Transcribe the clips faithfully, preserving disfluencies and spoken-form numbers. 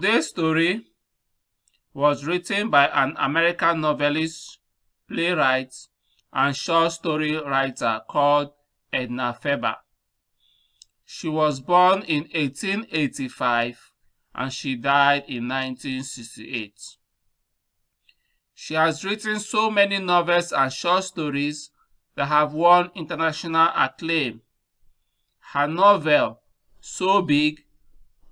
Today's story was written by an American novelist, playwright, and short story writer called Edna Ferber. She was born in eighteen eighty-five and she died in nineteen sixty-eight. She has written so many novels and short stories that have won international acclaim. Her novel, So Big,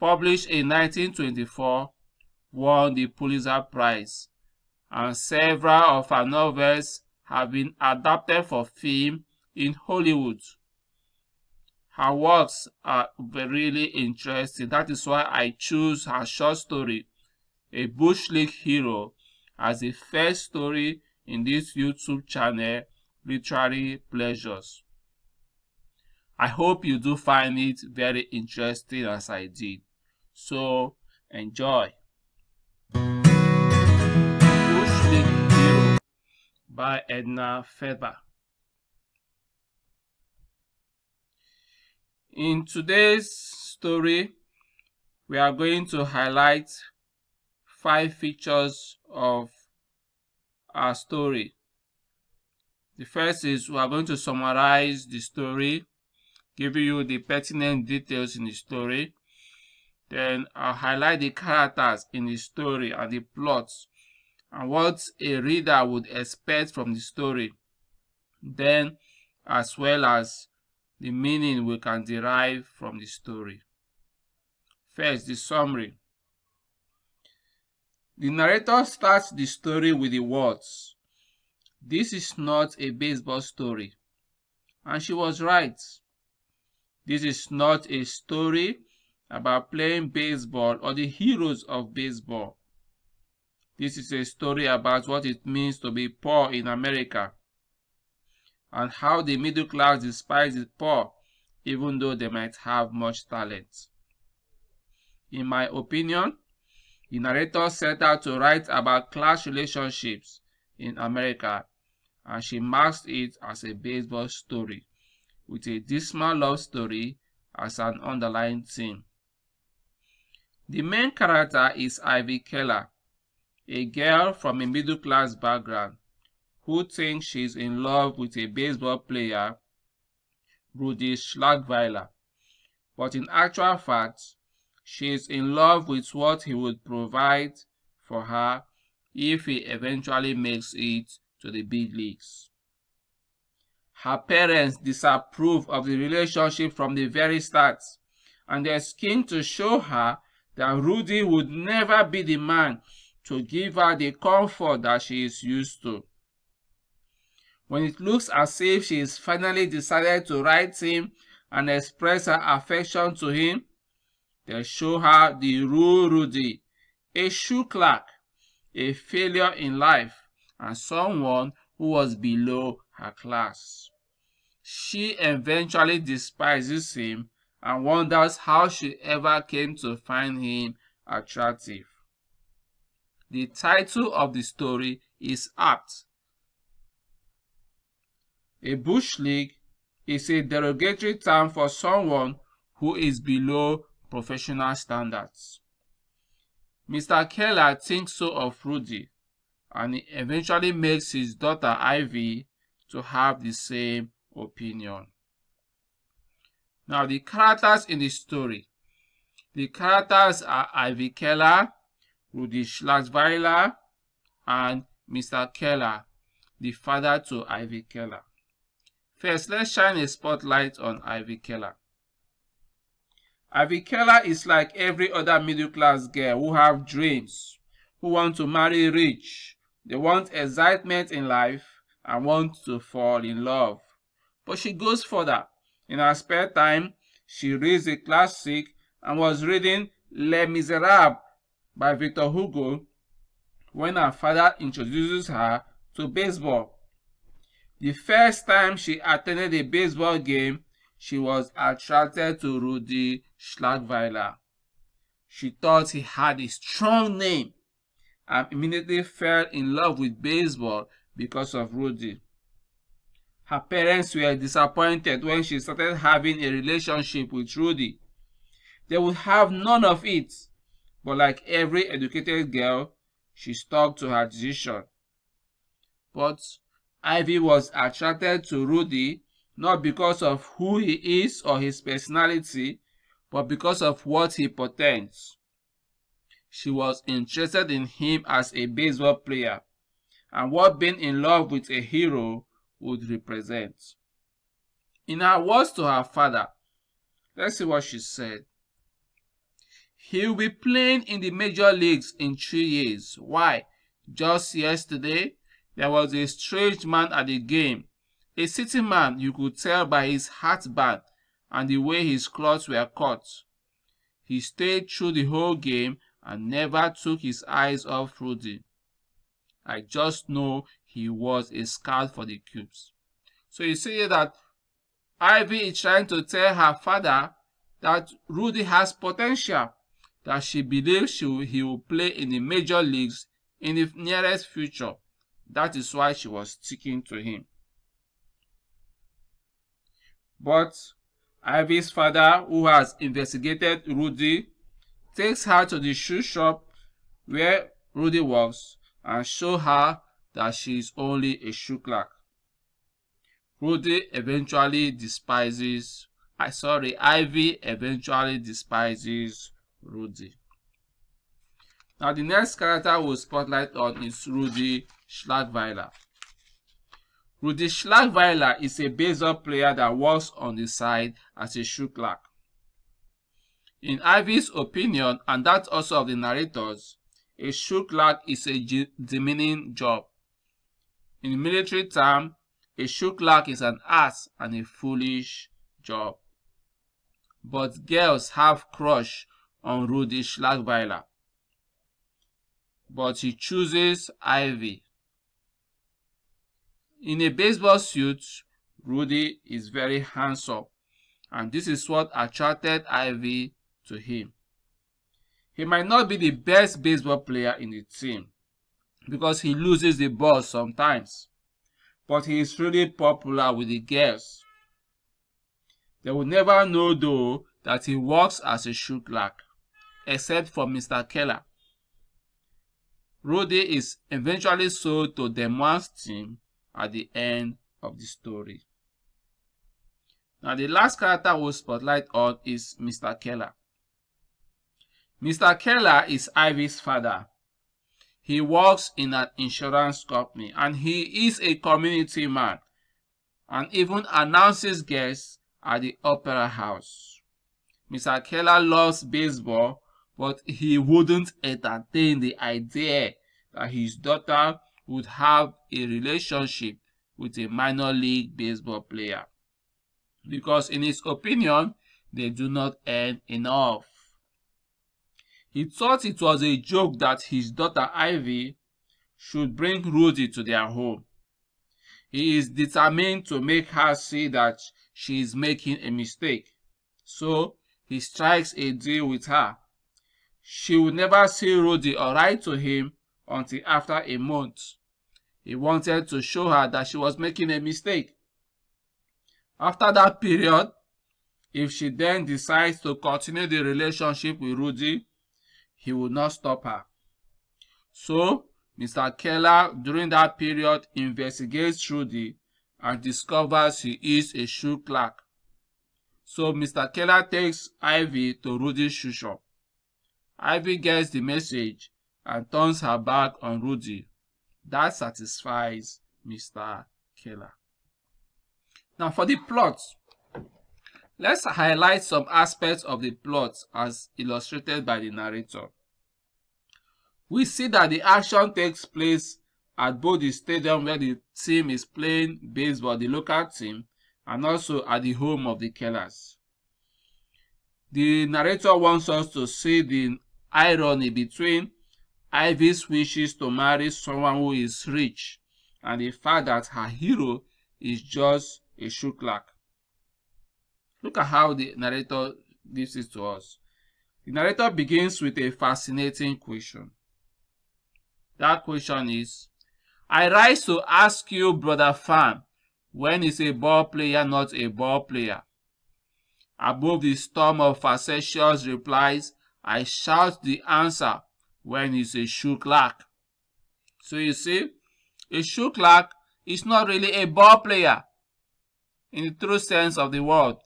published in nineteen twenty-four, won the Pulitzer Prize, and several of her novels have been adapted for film in Hollywood. Her works are really interesting. That is why I choose her short story, A Bush League Hero, as the first story in this YouTube channel, Literary Pleasures. I hope you do find it very interesting as I did. So, enjoy. Bush League Hero by Edna Ferber. In today's story, we are going to highlight five features of our story. The first is we are going to summarize the story, giving you the pertinent details in the story. Then I'll highlight the characters in the story and the plots and what a reader would expect from the story. Then, as well as the meaning we can derive from the story. First, the summary. The narrator starts the story with the words, "This is not a baseball story." And she was right. This is not a story about playing baseball or the heroes of baseball. This is a story about what it means to be poor in America, and how the middle class despises the poor, even though they might have much talent. In my opinion, the narrator set out to write about class relationships in America, and she marks it as a baseball story, with a dismal love story as an underlying theme. The main character is Ivy Keller, a girl from a middle-class background, who thinks she's in love with a baseball player, Rudy Schlagweiler, but in actual fact, she is in love with what he would provide for her if he eventually makes it to the big leagues. Her parents disapprove of the relationship from the very start, and they're keen to show her that Rudy would never be the man to give her the comfort that she is used to. When it looks as if she is finally decided to write him and express her affection to him, they show her the real Rudy, a shoe clerk, a failure in life, and someone who was below her class. She eventually despises him and wonders how she ever came to find him attractive. The title of the story is apt. A bush league is a derogatory term for someone who is below professional standards. Mister Keller thinks so of Rudy, and he eventually makes his daughter Ivy to have the same opinion. Now, the characters in the story. The characters are Ivy Keller, Rudy Schlagweiler, and Mister Keller, the father to Ivy Keller. First, let's shine a spotlight on Ivy Keller. Ivy Keller is like every other middle-class girl who have dreams, who want to marry rich. They want excitement in life and want to fall in love. But she goes further. In her spare time, she reads a classic and was reading Les Misérables by Victor Hugo when her father introduces her to baseball. The first time she attended a baseball game, she was attracted to Rudy Schlagweiler. She thought he had a strong name and immediately fell in love with baseball because of Rudy. Her parents were disappointed when she started having a relationship with Rudy. They would have none of it but like every educated girl, she stuck to her decision. But Ivy was attracted to Rudy not because of who he is or his personality, but because of what he portends. She was interested in him as a baseball player and what being in love with a hero would represent. In her words to her father, let's see what she said. He will be playing in the major leagues in three years. Why? Just yesterday, there was a strange man at the game, a city man you could tell by his hatband and the way his clothes were cut. He stayed through the whole game and never took his eyes off Rudy. I just know he was a scout for the Cubs. So you see that Ivy is trying to tell her father that Rudy has potential, that she believes she will, he will play in the major leagues in the nearest future. That is why she was sticking to him. But Ivy's father, who has investigated Rudy, takes her to the shoe shop where Rudy works and shows her that she is only a shoe clerk. Rudy eventually despises, I sorry, Ivy eventually despises Rudy. Now the next character we'll spotlight on is Rudy Schlagweiler. Rudy Schlagweiler is a baseball player that works on the side as a shoe clerk. In Ivy's opinion, and that also of the narrators, a shoe clerk is a demeaning job. In the military term, a shoe clerk is an ass and a foolish job. But girls have crush on Rudy Schlagweiler. But he chooses Ivy. In a baseball suit, Rudy is very handsome, and this is what attracted Ivy to him. He might not be the best baseball player in the team because he loses the ball sometimes, but he is really popular with the girls. They will never know though that he works as a shoe clerk, except for Mister Keller. Rudy is eventually sold to Demoine's team at the end of the story. Now the last character we'll spotlight on is Mister Keller. Mister Keller is Ivy's father. He works in an insurance company and he is a community man and even announces guests at the opera house. Mister Keller loves baseball, but he wouldn't entertain the idea that his daughter would have a relationship with a minor league baseball player, because in his opinion, they do not earn enough. He thought it was a joke that his daughter Ivy should bring Rudy to their home. He is determined to make her see that she is making a mistake, so he strikes a deal with her. She would never see Rudy or write to him until after a month. He wanted to show her that she was making a mistake. After that period, if she then decides to continue the relationship with Rudy, he would not stop her. So, Mister Keller during that period investigates Rudy and discovers he is a shoe clerk. So, Mister Keller takes Ivy to Rudy's shoe shop. Ivy gets the message and turns her back on Rudy. That satisfies Mister Keller. Now for the plot, let's highlight some aspects of the plot as illustrated by the narrator. We see that the action takes place at both the stadium where the team is playing baseball, the local team, and also at the home of the Kellers. The narrator wants us to see the irony between Ivy's wishes to marry someone who is rich and the fact that her hero is just a shoe clerk. Look at how the narrator gives it to us. The narrator begins with a fascinating question. That question is, I rise to ask you, Brother Fan, when is a ball player not a ball player? Above the storm of facetious replies, I shout the answer when it's a shoe clerk. So you see, a shoe clerk is not really a ball player. In the true sense of the word,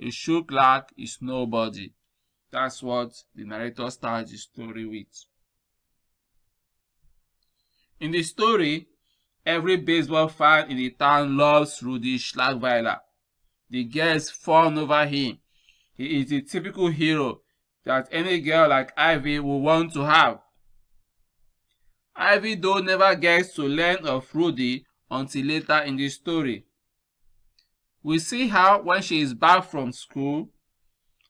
a shoe clerk is nobody. That's what the narrator starts the story with. In the story, every baseball fan in the town loves Rudy Schlagweiler. The girls fawn over him. He is the typical hero that any girl like Ivy would want to have. Ivy, though, never gets to learn of Rudy until later in the story. We see her when she is back from school,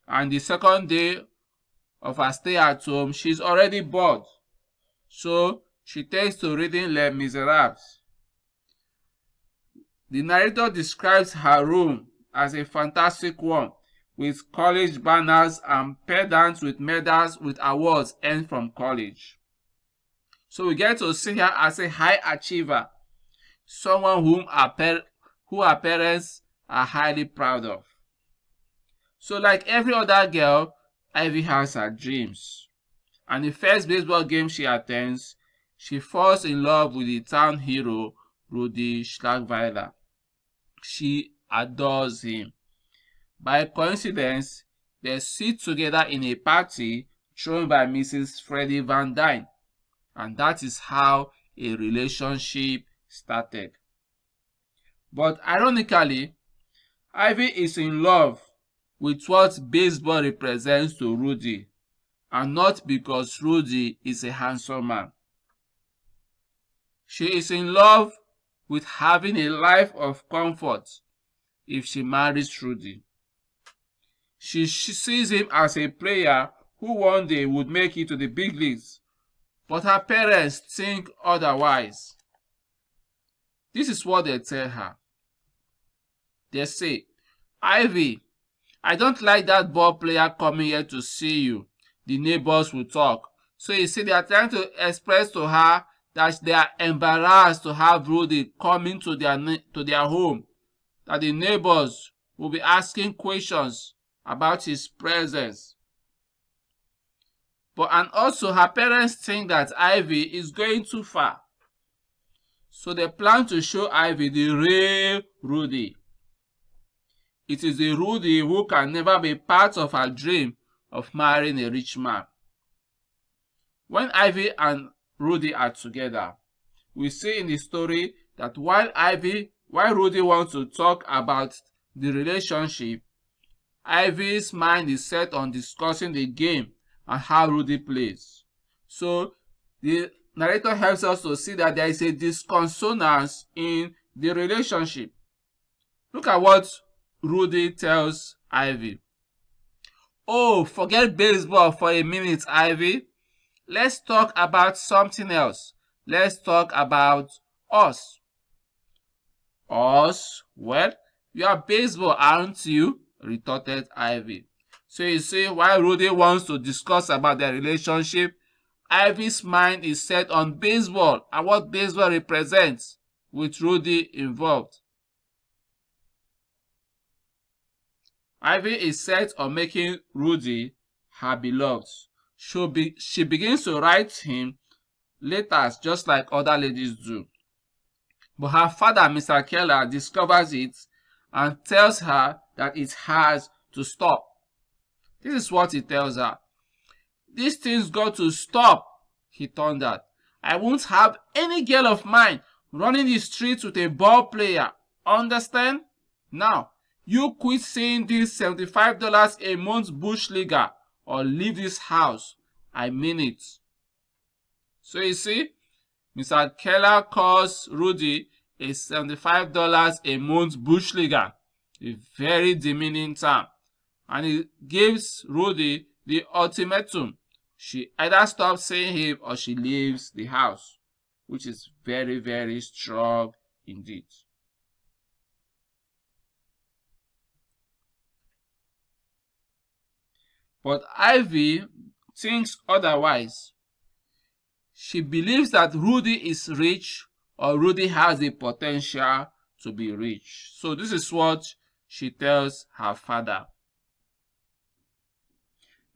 and the second day of her stay at home, she is already bored. So she takes to reading Les Misérables. The narrator describes her room as a fantastic one, with college banners and pedants with medals with awards earned from college. So we get to see her as a high achiever, someone whom her, who her parents are highly proud of. So like every other girl, Ivy has her dreams. And the first baseball game she attends, she falls in love with the town hero, Rudy Schlagweiler. She adores him. By coincidence, they sit together in a party thrown by Missus Freddy van Dyne, and that is how a relationship started. But ironically, Ivy is in love with what baseball represents to Rudy, and not because Rudy is a handsome man. She is in love with having a life of comfort if she marries Rudy. She, she sees him as a player who one day would make it to the big leagues, but her parents think otherwise. This is what they tell her. They say, "Ivy, I don't like that ball player coming here to see you. The neighbors will talk." So you see, they are trying to express to her that they are embarrassed to have Rudy coming to their, to their home, that the neighbors will be asking questions about his presence. But and also her parents think that Ivy is going too far. So they plan to show Ivy the real Rudy. It is the Rudy who can never be part of her dream of marrying a rich man. When Ivy and Rudy are together, we see in the story that while Ivy, while Rudy wants to talk about the relationship, Ivy's mind is set on discussing the game and how Rudy plays. So the narrator helps us to see that there is a disconsonance in the relationship. Look at what Rudy tells Ivy. "Oh, forget baseball for a minute, Ivy. Let's talk about something else. Let's talk about us." "Us? Well, you are baseball, aren't you?" retorted Ivy. So you see, while Rudy wants to discuss about their relationship, Ivy's mind is set on baseball and what baseball represents, with Rudy involved. Ivy is set on making Rudy her beloved. She, be, she begins to write him letters just like other ladies do. But her father, Mister Keller, discovers it and tells her that it has to stop. This is what he tells her. "These things got to stop," he thundered. "I won't have any girl of mine running the streets with a ball player. Understand? Now, you quit saying this seventy-five dollars a month bush leaguer or leave this house. I mean it." So you see, Mister Keller calls Rudy a seventy-five dollars a month bush leaguer, a very demeaning term, and he gives Rudy the ultimatum. She either stops seeing him or she leaves the house, which is very, very strong indeed. But Ivy thinks otherwise. She believes that Rudy is rich, or Rudy has the potential to be rich. So this is what she tells her father.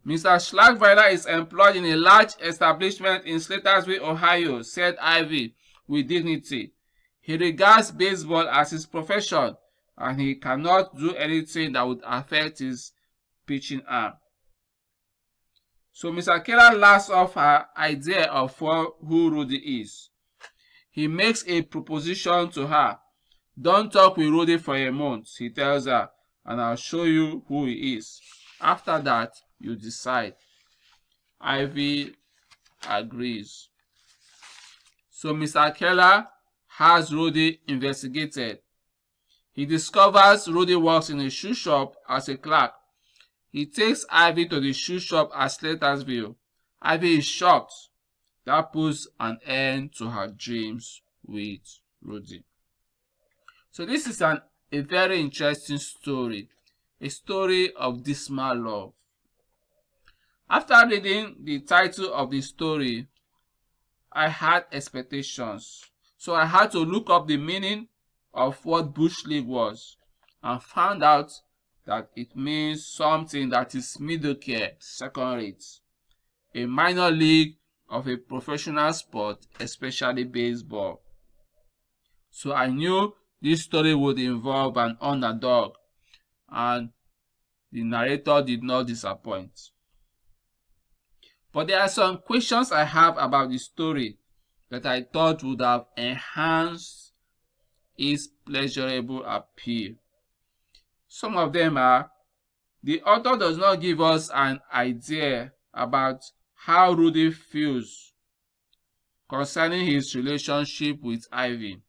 Mister Schlagweiler is employed in a large establishment in Slatersville, Ohio, said Ivy with dignity. He regards baseball as his profession, and he cannot do anything that would affect his pitching arm. So Mister Keller laughs off her idea of who Rudy is. He makes a proposition to her. Don't talk with Rudy for a month, he tells her, and I'll show you who he is. After that, you decide. Ivy agrees. So Mister Keller has Rudy investigated. He discovers Rudy works in a shoe shop as a clerk. He takes Ivy to the shoe shop at Slatersville. Ivy is shocked. That puts an end to her dreams with Rudy. So this is an, a very interesting story, a story of dismal love. After reading the title of the story, I had expectations. So I had to look up the meaning of what Bush League was and found out that it means something that is mediocre, second rate, a minor league of a professional sport, especially baseball. So I knew this story would involve an underdog, and the narrator did not disappoint. But there are some questions I have about the story that I thought would have enhanced its pleasurable appeal. Some of them are: the author does not give us an idea about how Rudy feels concerning his relationship with Ivy.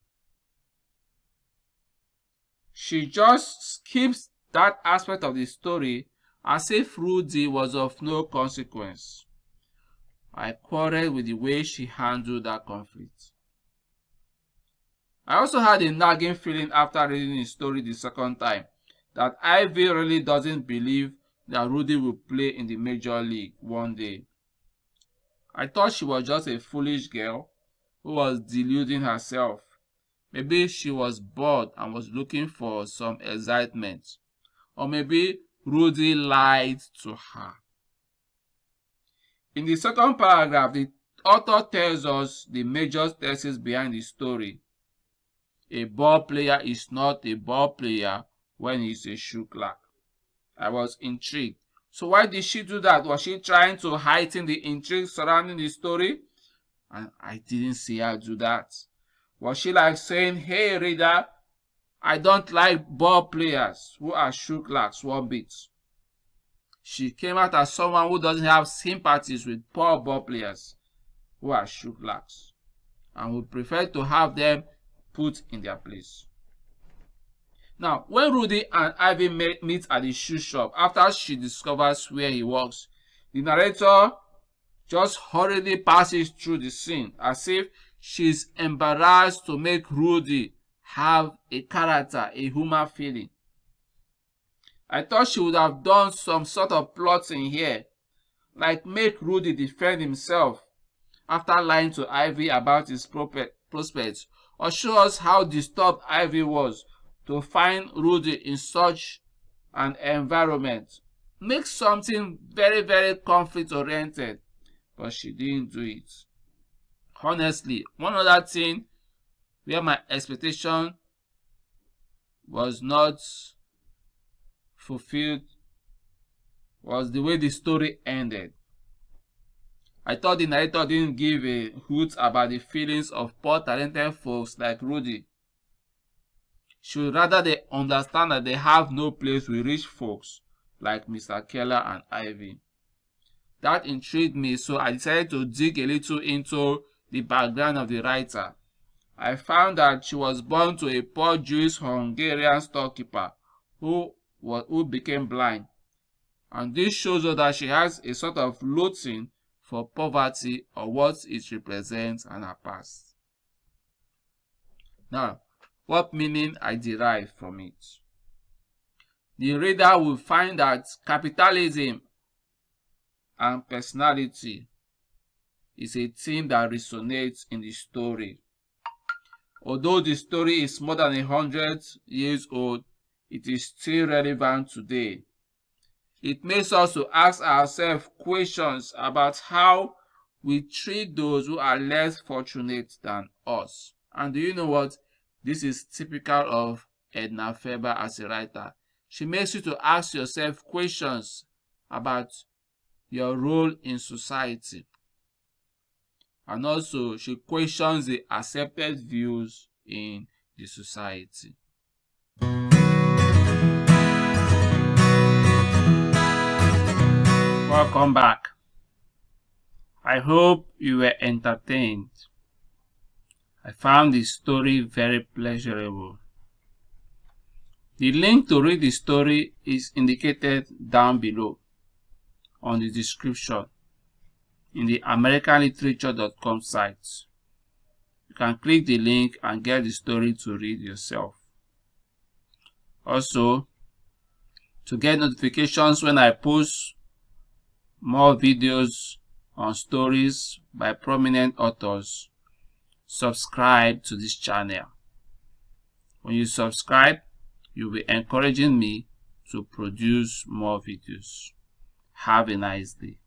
She just skips that aspect of the story as if Rudy was of no consequence. I quarreled with the way she handled that conflict. I also had a nagging feeling after reading the story the second time that Ivy really doesn't believe that Rudy will play in the major league one day. I thought she was just a foolish girl who was deluding herself. Maybe she was bored and was looking for some excitement. Or maybe Rudy lied to her. In the second paragraph, the author tells us the major thesis behind the story. A ball player is not a ball player when he's a shoe clerk. I was intrigued. So why did she do that? Was she trying to heighten the intrigue surrounding the story? And I didn't see her do that. Was she like saying, hey reader, I don't like ball players who are shoe clerks one bit? She came out as someone who doesn't have sympathies with poor ball players who are shoe clerks and would prefer to have them put in their place. Now, when Rudy and Ivy meet at the shoe shop after she discovers where he works, the narrator just hurriedly passes through the scene as if she's embarrassed to make Rudy have a character, a human feeling. I thought she would have done some sort of plotting here, like make Rudy defend himself after lying to Ivy about his prospects, or show us how disturbed Ivy was to find Rudy in such an environment. Make something very, very conflict-oriented, but she didn't do it. Honestly, one other thing where my expectation was not fulfilled was the way the story ended. I thought the narrator didn't give a hoot about the feelings of poor talented folks like Rudy. She would rather they understand that they have no place with rich folks like Mister Keller and Ivy. That intrigued me, so I decided to dig a little into the background of the writer. I found that she was born to a poor Jewish-Hungarian storekeeper who who became blind, and this shows us that she has a sort of loathing for poverty or what it represents and her past. Now, what meaning I derive from it? The reader will find that capitalism and personality is a theme that resonates in the story. Although the story is more than a hundred years old, it is still relevant today. It makes us to ask ourselves questions about how we treat those who are less fortunate than us. And do you know what? This is typical of Edna Ferber as a writer. She makes you to ask yourself questions about your role in society. And also, she questions the accepted views in the society. Welcome back. I hope you were entertained. I found this story very pleasurable. The link to read the story is indicated down below on the description in the American Literature dot com site. You can click the link and get the story to read yourself. Also, to get notifications when I post more videos on stories by prominent authors, subscribe to this channel. When you subscribe, you'll be encouraging me to produce more videos. Have a nice day.